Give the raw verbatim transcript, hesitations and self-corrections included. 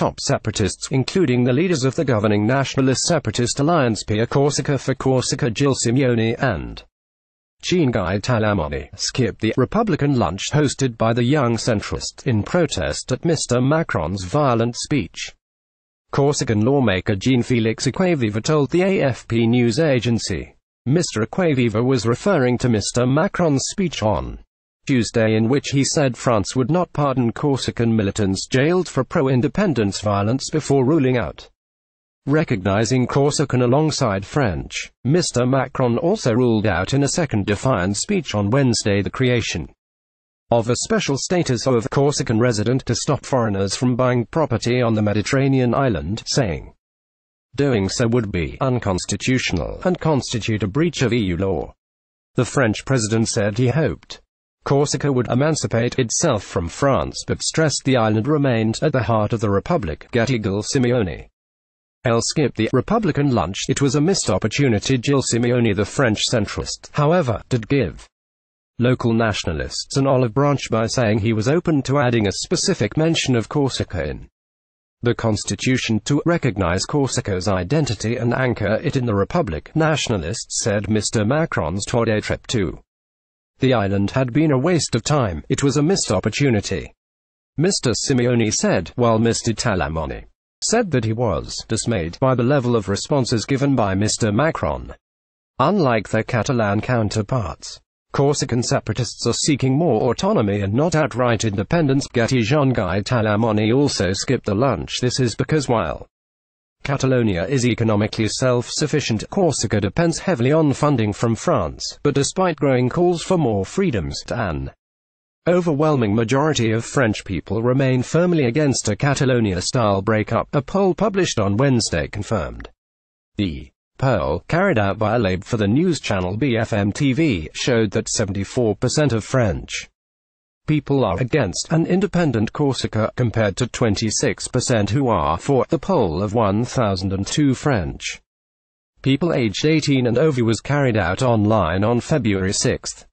top separatists, including the leaders of the governing nationalist separatist alliance Pè a Corsica for Corsica Gilles Simeoni and Jean Guy Talamoni, skipped the Republican lunch hosted by the young centrist in protest at Mister Macron's violent speech. Corsican lawmaker Jean-Felix Acquaviva told the A F P news agency. Mister Acquaviva was referring to Mister Macron's speech on Tuesday in which he said France would not pardon Corsican militants jailed for pro-independence violence before ruling out recognizing Corsican alongside French. Mister Macron also ruled out in a second defiant speech on Wednesday the creation of a special status of Corsican resident to stop foreigners from buying property on the Mediterranean island, saying doing so would be unconstitutional and constitute a breach of E U law. The French president said he hoped Corsica would emancipate itself from France but stressed the island remained at the heart of the Republic. Gilles Simeoni skipped the Republican lunch. It was a missed opportunity. Gilles Simeoni, the French centrist, however, did give local nationalists an olive branch by saying he was open to adding a specific mention of Corsica in the Constitution to recognize Corsica's identity and anchor it in the Republic. Nationalists said Mister Macron's two-day trip to the island had been a waste of time. It was a missed opportunity, Mister Simeoni said, while Mister Talamoni said that he was dismayed by the level of responses given by Mister Macron. Unlike their Catalan counterparts, Corsican separatists are seeking more autonomy and not outright independence. Jean Guy Talamoni also skipped the lunch. This is because while Catalonia is economically self-sufficient, Corsica depends heavily on funding from France, but despite growing calls for more freedoms, an overwhelming majority of French people remain firmly against a Catalonia-style breakup, a poll published on Wednesday confirmed. The poll, carried out by a lab for the news channel B F M T V, showed that seventy-four percent of French people are against an independent Corsica, compared to twenty-six percent who are for. The poll of one thousand two French people aged eighteen and over was carried out online on February sixth.